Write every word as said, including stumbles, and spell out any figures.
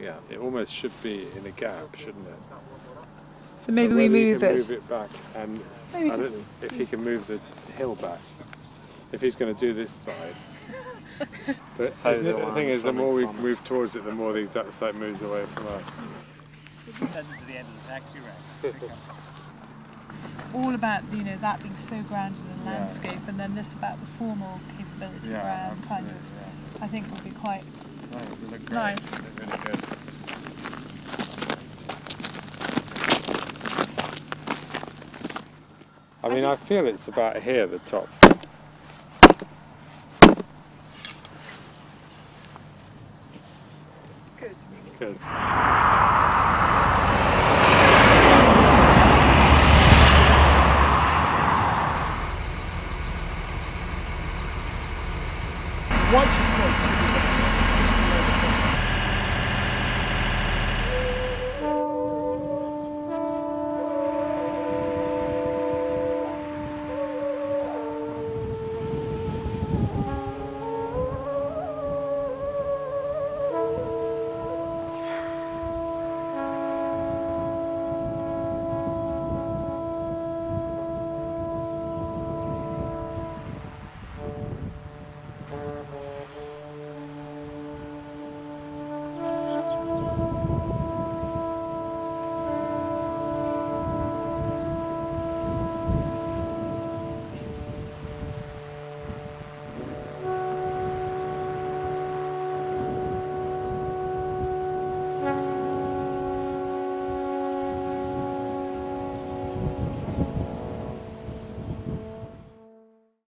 Yeah, it almost should be in a gap, shouldn't it? So maybe so we move it. move it back, and maybe I don't know if he can move the hill back, if he's going to do this side. But I, the, the thing is, the more we move towards it, the more the exact site moves away from us. Turns into the end of the taxi rank. All about, you know, that being so grounded in the yeah. landscape, and then this about the formal capability yeah, around kind of, yeah. I think would be quite right, nice. Great. Really good. I mean, I, I feel it's about here, the top. Good. Good. Watch it.